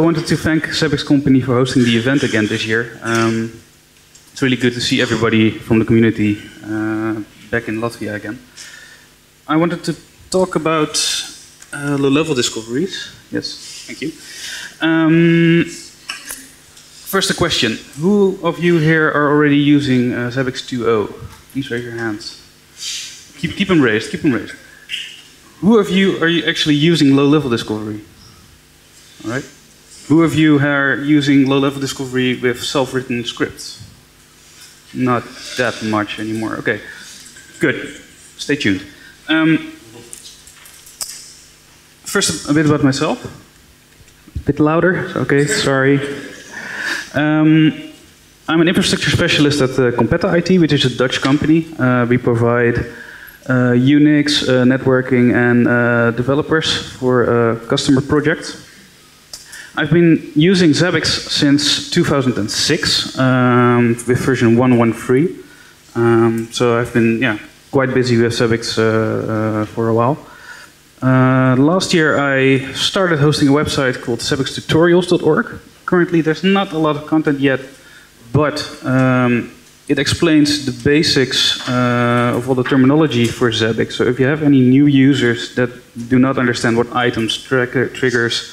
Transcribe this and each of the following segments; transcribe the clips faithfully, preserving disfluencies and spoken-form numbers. I wanted to thank Zabbix Company for hosting the event again this year. Um, it's really good to see everybody from the community uh, back in Latvia again. I wanted to talk about uh, low-level discoveries. Yes, thank you. Um, first, a question. Who of you here are already using uh, Zabbix two point oh? Please raise your hands. Keep, keep them raised, keep them raised. Who of you are you actually using low-level discovery? All right. Who of you are using low-level discovery with self-written scripts? Not that much anymore. Okay, good. Stay tuned. Um, first, a bit about myself. A bit louder. Okay, sorry. Um, I'm an infrastructure specialist at uh, Competa I T, which is a Dutch company. Uh, we provide Uh, Unix, uh, networking, and uh, developers for uh, customer projects. I've been using Zabbix since two thousand six um, with version one point one point three. Um, so I've been yeah, quite busy with Zabbix uh, uh, for a while. Uh, last year I started hosting a website called zabbix tutorials dot org. Currently there's not a lot of content yet, but um, it explains the basics uh, of all the terminology for Zabbix. So if you have any new users that do not understand what items, tracker, triggers,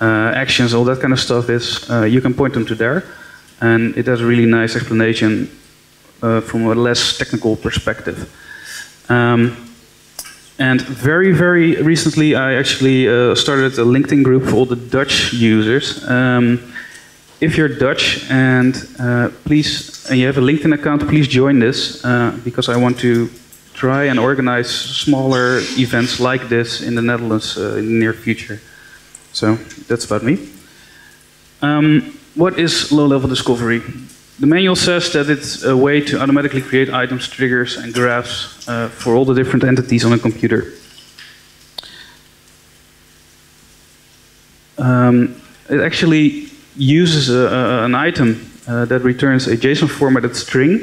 uh, actions, all that kind of stuff is, uh, you can point them to there. And it has a really nice explanation uh, from a less technical perspective. Um, and very, very recently, I actually uh, started a LinkedIn group for all the Dutch users. Um, If you're Dutch and uh, please, and you have a LinkedIn account, please join this uh, because I want to try and organize smaller events like this in the Netherlands uh, in the near future. So that's about me. Um, what is low-level discovery? The manual says that it's a way to automatically create items, triggers, and graphs uh, for all the different entities on a computer. Um, it actually uses a, a, an item uh, that returns a JSON formatted string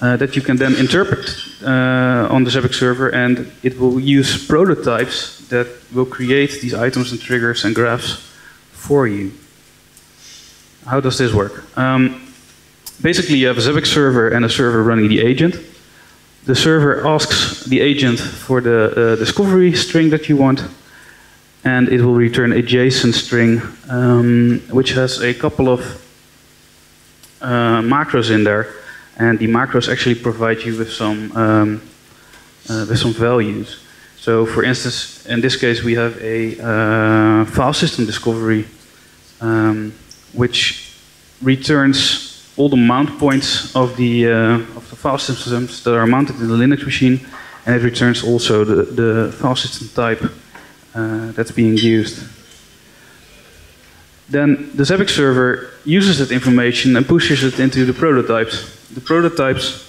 uh, that you can then interpret uh, on the Zabbix server, and it will use prototypes that will create these items and triggers and graphs for you. How does this work? Um, basically, you have a Zabbix server and a server running the agent. The server asks the agent for the uh, discovery string that you want, and it will return a JSON string, um, which has a couple of uh, macros in there, and the macros actually provide you with some um, uh, with some values. So, for instance, in this case, we have a uh, file system discovery, um, which returns all the mount points of the uh, of the file systems that are mounted in the Linux machine, and it returns also the the file system type Uh, that's being used. Then the Zabbix server uses that information and pushes it into the prototypes. The prototypes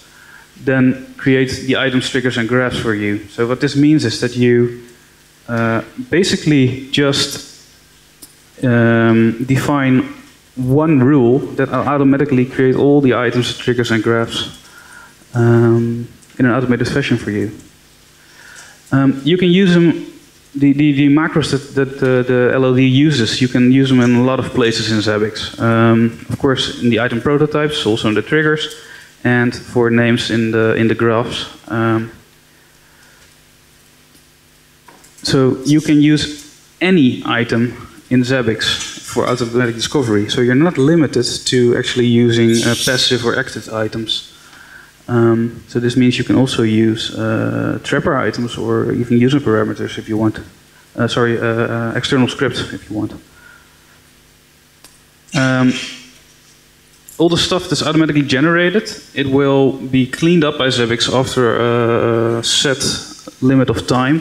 then create the items, triggers, and graphs for you. So what this means is that you uh, basically just um, define one rule that will automatically create all the items, triggers, and graphs um, in an automated fashion for you. Um, you can use them The, the, the macros that, that uh, the L L D uses, you can use them in a lot of places in Zabbix. Um, of course, in the item prototypes, also in the triggers, and for names in the in the graphs. Um, so you can use any item in Zabbix for automatic discovery. So you're not limited to actually using uh, passive or active items. Um, so this means you can also use uh, trapper items or even user parameters if you want. Uh, sorry, uh, uh, external scripts if you want. Um, all the stuff that's automatically generated, it will be cleaned up by Zabbix after a set limit of time.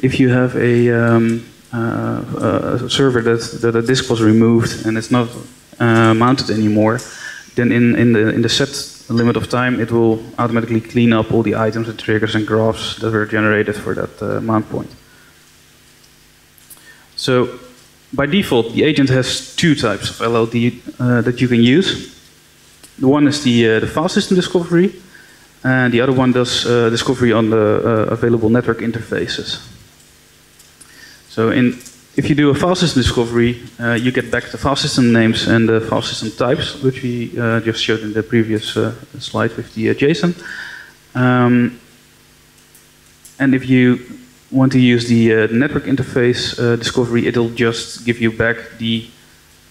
If you have a, um, uh, a server that, that a disk was removed and it's not uh, mounted anymore, then in, in, the, in the set limit of time, it will automatically clean up all the items and triggers and graphs that were generated for that uh, mount point. So, by default, the agent has two types of L L D uh, that you can use. The one is the, uh, the file system discovery, and the other one does uh, discovery on the uh, available network interfaces. So, in if you do a file system discovery, uh, you get back the file system names and the file system types, which we uh, just showed in the previous uh, slide with the uh, JSON. Um, and if you want to use the uh, network interface uh, discovery, it'll just give you back the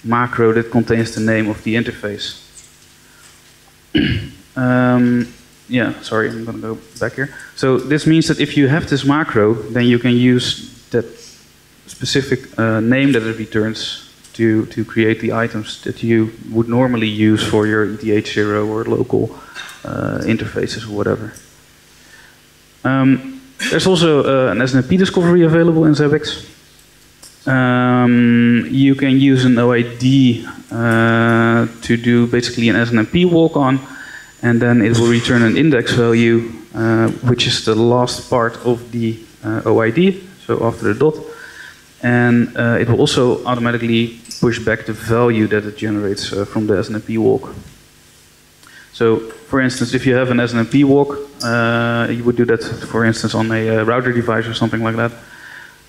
macro that contains the name of the interface. um, yeah, sorry, I'm going to go back here. So this means that if you have this macro, then you can use that specific uh, name that it returns to, to create the items that you would normally use for your E T H zero or local uh, interfaces or whatever. Um, there's also uh, an S N M P discovery available in Zabbix. Um, you can use an O I D uh, to do basically an S N M P walk-on, and then it will return an index value, uh, which is the last part of the uh, O I D, so after the dot. And uh, it will also automatically push back the value that it generates uh, from the S N M P walk. So, for instance, if you have an S N M P walk, uh, you would do that, for instance, on a uh, router device or something like that.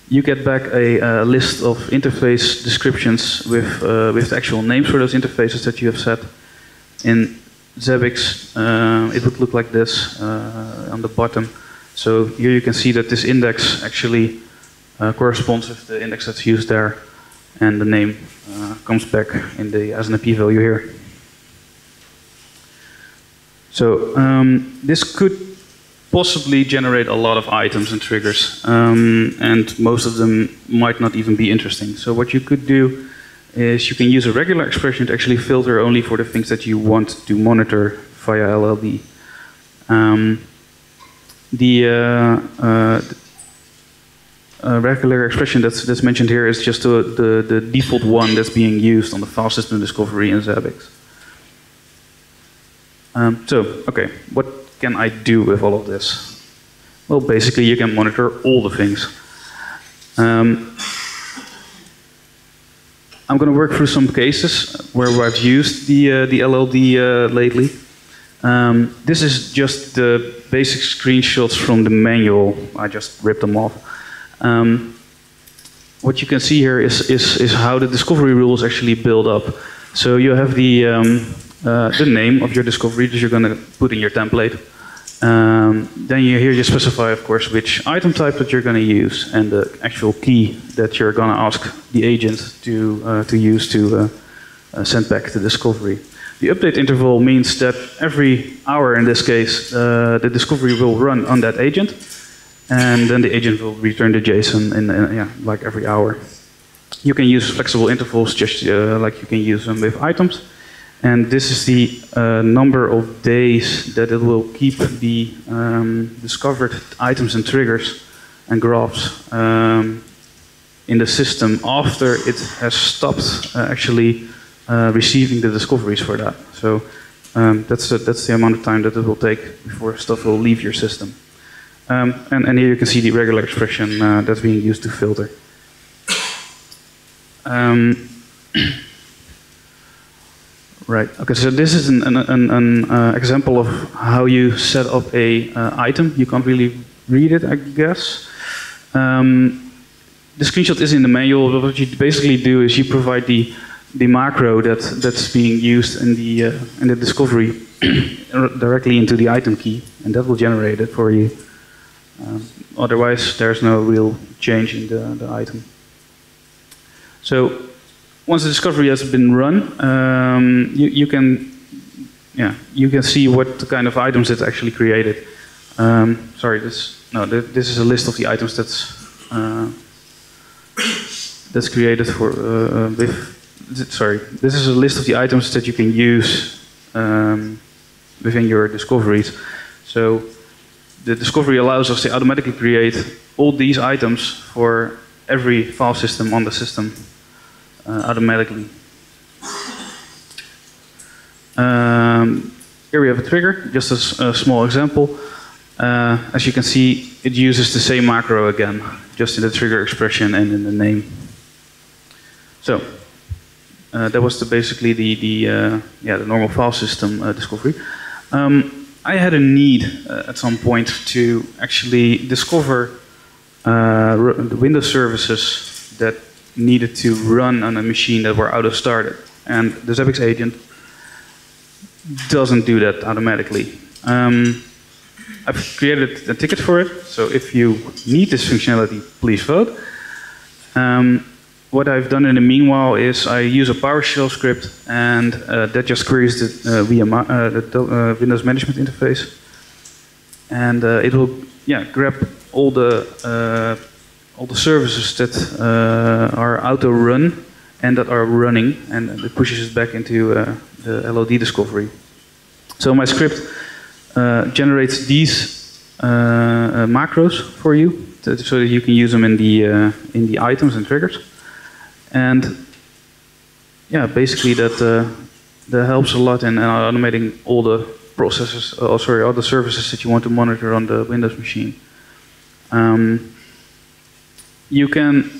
You get back a uh, list of interface descriptions with uh, with the actual names for those interfaces that you have set. In Zabbix, uh, it would look like this uh, on the bottom. So here you can see that this index actually Uh, corresponds with the index that's used there, and the name uh, comes back in the S N M P value here. So um, this could possibly generate a lot of items and triggers, um, and most of them might not even be interesting. So what you could do is you can use a regular expression to actually filter only for the things that you want to monitor via L L D. Um, the uh, uh, A regular expression that's, that's mentioned here is just the, the, the default one that's being used on the file system discovery in Zabbix. Um, so, okay, what can I do with all of this? Well, basically you can monitor all the things. Um, I'm going to work through some cases where I've used the, uh, the L L D uh, lately. Um, this is just the basic screenshots from the manual. I just ripped them off. Um, what you can see here is, is, is how the discovery rules actually build up. So you have the, um, uh, the name of your discovery that you're going to put in your template. Um, then you, here you specify, of course, which item type that you're going to use and the actual key that you're going to ask the agent to, uh, to use to uh, uh, send back the discovery. The update interval means that every hour, in this case, uh, the discovery will run on that agent. And then the agent will return the JSON in, in yeah, like every hour. You can use flexible intervals, just uh, like you can use them with items. And this is the uh, number of days that it will keep the um, discovered items and triggers and graphs um, in the system after it has stopped uh, actually uh, receiving the discoveries for that. So um, that's, uh, that's the amount of time that it will take before stuff will leave your system. Um, and, and here you can see the regular expression uh, that's being used to filter. Um, right. Okay. So this is an, an, an uh, example of how you set up a uh, item. You can't really read it, I guess. Um, the screenshot is in the manual. But what you basically do is you provide the the macro that that's being used in the uh, in the discovery directly into the item key, and that will generate it for you. Um, otherwise, there's no real change in the, the item. So, once the discovery has been run, um, you, you can, yeah, you can see what kind of items it actually created. Um, sorry, this no, th this is a list of the items that's uh, that's created for uh, with. Sorry, this is a list of the items that you can use um, within your discoveries. So. The discovery allows us to automatically create all these items for every file system on the system uh, automatically. Um, here we have a trigger, just as a small example. Uh, as you can see, it uses the same macro again, just in the trigger expression and in the name. So uh, that was the, basically the the uh, yeah the normal file system uh, discovery. Um, I had a need uh, at some point to actually discover uh, the Windows services that needed to run on a machine that were auto-started. And the Zabbix agent doesn't do that automatically. Um, I've created a ticket for it, so if you need this functionality, please vote. Um, what I've done in the meanwhile is I use a PowerShell script, and uh, that just queries the, uh, V M I, uh, the uh, Windows Management Interface. And uh, it will yeah, grab all the, uh, all the services that uh, are auto-run and that are running, and it pushes it back into uh, the L O D discovery. So my script uh, generates these uh, uh, macros for you, to, so that you can use them in the uh, in the items and triggers. And yeah, basically that uh, that helps a lot in uh, automating all the processes, uh, sorry, all the services that you want to monitor on the Windows machine. Um, you can.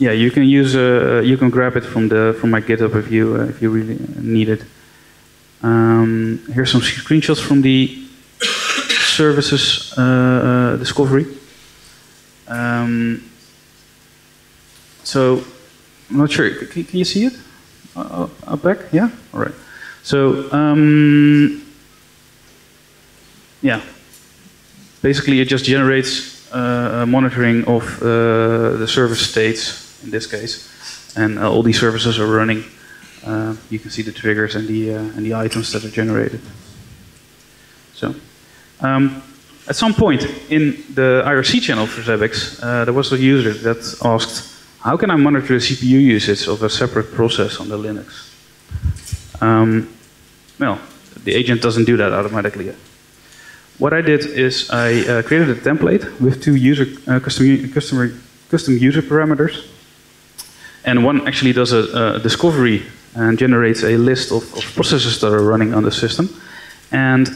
Yeah, you can use uh, you can grab it from the from my GitHub if you uh, if you really need it. Um, here's some screenshots from the services uh, uh, discovery. Um, so I'm not sure. Can, can you see it uh, up back? Yeah. All right. So um, yeah, basically it just generates uh, monitoring of uh, the service states. In this case, and uh, all these services are running. Uh, you can see the triggers and the uh, and the items that are generated. So, um, at some point in the I R C channel for Zabbix, uh, there was a user that asked, "How can I monitor the C P U usage of a separate process on the Linux?" Um, well, the agent doesn't do that automatically yet. What I did is I uh, created a template with two user uh, custom customer custom user parameters. And one actually does a, a discovery and generates a list of, of processes that are running on the system. And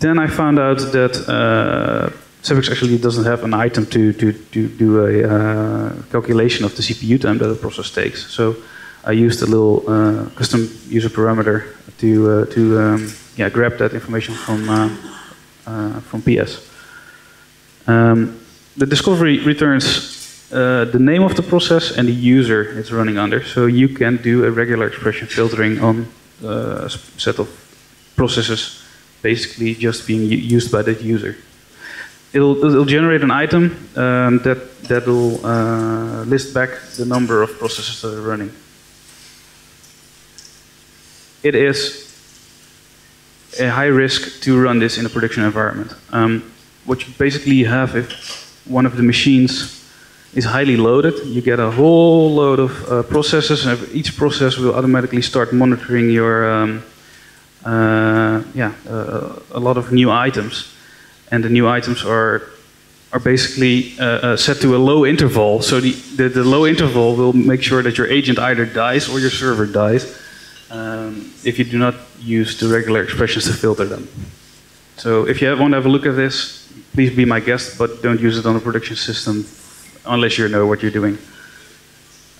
then I found out that uh, Zabbix actually doesn't have an item to, to, to do a uh, calculation of the C P U time that a process takes. So I used a little uh, custom user parameter to, uh, to um, yeah, grab that information from, uh, uh, from P S. Um, the discovery returns Uh, the name of the process and the user it's running under, so you can do a regular expression filtering on uh, a set of processes basically just being used by that user. It'll, it'll generate an item um, that, that'll uh, list back the number of processes that are running. It is a high risk to run this in a production environment. Um, what you basically have if one of the machines is highly loaded. You get a whole load of uh, processes, and each process will automatically start monitoring your, um, uh, yeah, uh, a lot of new items. And the new items are are basically uh, uh, set to a low interval. So the, the the low interval will make sure that your agent either dies or your server dies um, if you do not use the regular expressions to filter them. So if you want to have a look at this, please be my guest, but don't use it on a production system. Unless you know what you're doing.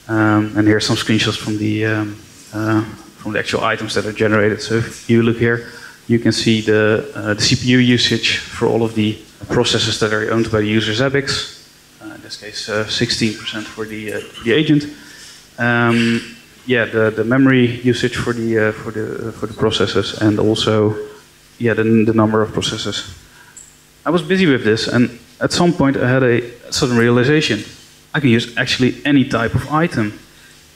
Um, and here's some screenshots from the um, uh, from the actual items that are generated. So if you look here, you can see the, uh, the C P U usage for all of the processes that are owned by the user Zabbix. Uh, in this case, uh, sixteen percent for the uh, the agent. Um, yeah, the the memory usage for the uh, for the uh, for the processes, and also yeah the the number of processes. I was busy with this, and at some point I had a sudden realization. I can use actually any type of item.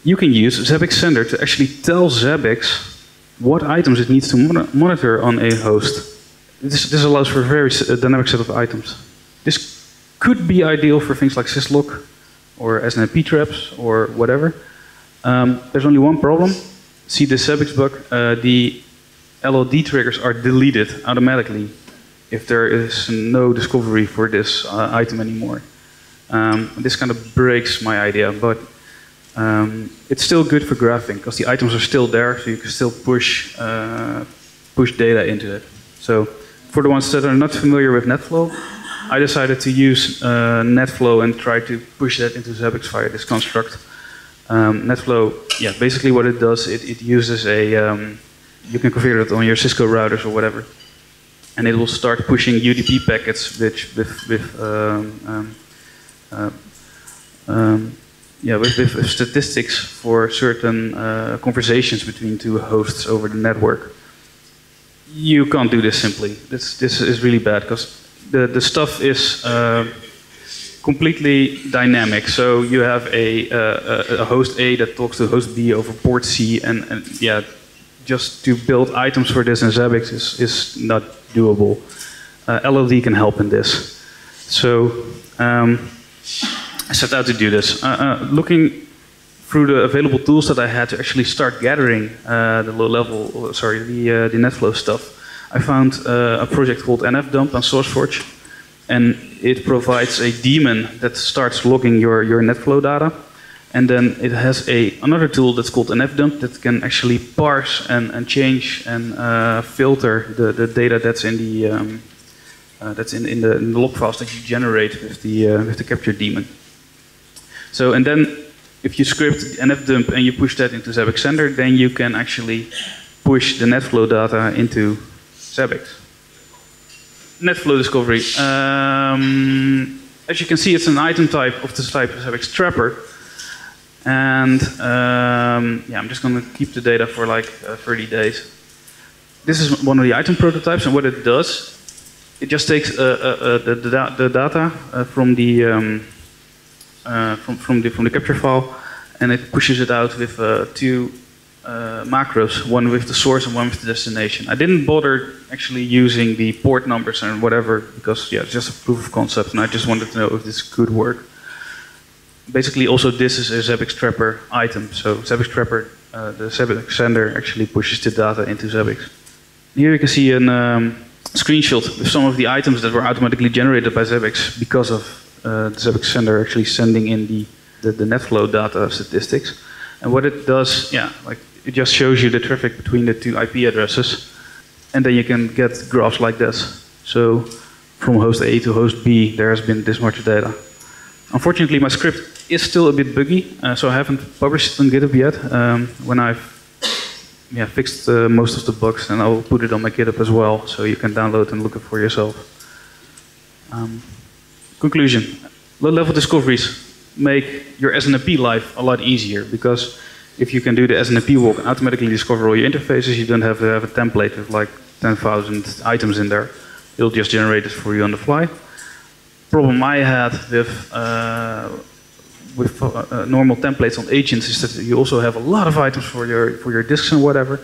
You can use Zabbix Sender to actually tell Zabbix what items it needs to mon monitor on a host. This, this allows for a very uh, dynamic set of items. This could be ideal for things like syslog or S N M P traps or whatever. Um, there's only one problem. See the Zabbix bug, uh, the L O D triggers are deleted automatically if there is no discovery for this uh, item anymore. Um, this kind of breaks my idea, but um, it's still good for graphing because the items are still there, so you can still push, uh, push data into it. So for the ones that are not familiar with NetFlow, I decided to use uh, NetFlow and try to push that into Zabbix via this construct. Um, NetFlow, yeah, basically what it does, it, it uses a, um, you can configure it on your Cisco routers or whatever. And it will start pushing U D P packets, which with with um, um, uh, um, yeah, with, with statistics for certain uh, conversations between two hosts over the network. You can't do this simply. This, this is really bad because the, the stuff is uh, completely dynamic. So you have a, uh, a host A that talks to host B over port C, and, and yeah, just to build items for this in Zabbix is, is not doable. Uh, L L D can help in this. So um, I set out to do this. Uh, uh, looking through the available tools that I had to actually start gathering uh, the low-level, sorry, the, uh, the NetFlow stuff, I found uh, a project called NfDump on SourceForge, and it provides a daemon that starts logging your, your NetFlow data. And then it has a, another tool that's called NfDump that can actually parse and, and change and uh, filter the, the data that's in the um, uh, that's in, in, the, in the log files that you generate with the uh, with the capture daemon. So and then if you script NfDump and you push that into Zabbix Sender, then you can actually push the NetFlow data into Zabbix. NetFlow discovery. Um, as you can see, it's an item type of the type of Zabbix Trapper. And um, yeah, I'm just going to keep the data for like uh, thirty days. This is one of the item prototypes, and what it does, it just takes uh, uh, uh, the, the, the data uh, from the um, uh, from from the from the capture file, and it pushes it out with uh, two uh, macros, one with the source and one with the destination. I didn't bother actually using the port numbers and whatever because yeah, it's just a proof of concept, and I just wanted to know if this could work. Basically, also this is a Zabbix Trapper item. So Zabbix Trapper, uh, the Zabbix Sender actually pushes the data into Zabbix. Here you can see a um, screenshot of some of the items that were automatically generated by Zabbix because of uh, the Zabbix Sender actually sending in the, the, the NetFlow data statistics. And what it does, yeah, like it just shows you the traffic between the two I P addresses, and then you can get graphs like this. So from host A to host B, there has been this much data. Unfortunately, my script is still a bit buggy, uh, so I haven't published it on GitHub yet. Um, when I've yeah, fixed uh, most of the bugs, and I'll put it on my GitHub as well, so you can download and look it for yourself. Um, conclusion. Low-level discoveries make your S N M P life a lot easier, because if you can do the S N M P walk and automatically discover all your interfaces, you don't have to have a template with like ten thousand items in there. It'll just generate it for you on the fly. Problem I had with uh, with uh, normal templates on agents is that you also have a lot of items for your for your disks and whatever.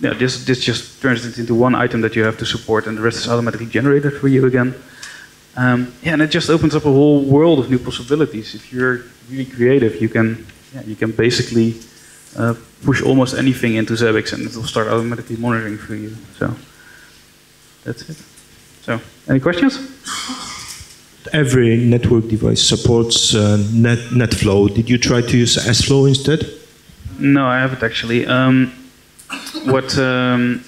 Yeah, this this just turns it into one item that you have to support, and the rest is automatically generated for you again. Um, yeah, and it just opens up a whole world of new possibilities. If you're really creative, you can yeah, you can basically uh, push almost anything into Zabbix, and it will start automatically monitoring for you. So that's it. So any questions? Every network device supports uh, net, NetFlow. Did you try to use SFlow instead? No, I haven't actually. Um, what um,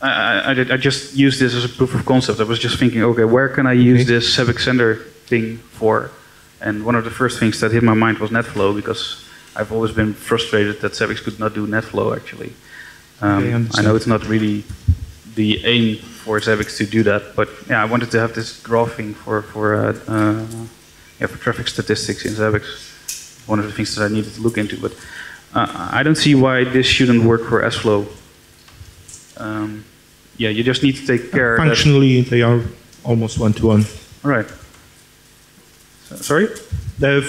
I, I, did, I just used this as a proof of concept. I was just thinking, okay, where can I use okay. this Zabbix Sender thing for? And one of the first things that hit my mind was NetFlow, because I've always been frustrated that Zabbix could not do NetFlow actually. Um, I, I know it's not really the aim for Zabbix to do that, but yeah, I wanted to have this graphing for for uh, uh, yeah, for traffic statistics in Zabbix. One of the things that I needed to look into, but uh, I don't see why this shouldn't work for SFlow. Um, yeah, you just need to take care. Uh, functionally, that they are almost one to one. All right. So, sorry. They've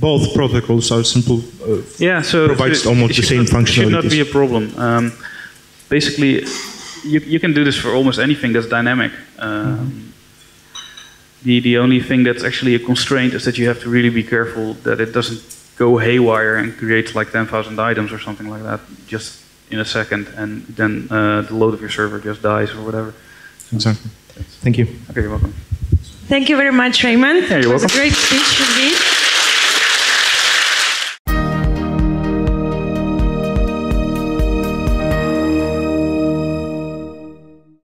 both protocols are simple. Uh, yeah, so provides almost the same functionality. Should not be a problem. Um, basically. You, you can do this for almost anything that's dynamic. Um, the, the only thing that's actually a constraint is that you have to really be careful that it doesn't go haywire and create like ten thousand items or something like that just in a second, and then uh, the load of your server just dies or whatever. Exactly. Thank you. Okay, you're welcome. Thank you very much, Raymond. Yeah, you're welcome. It was a great speech indeed.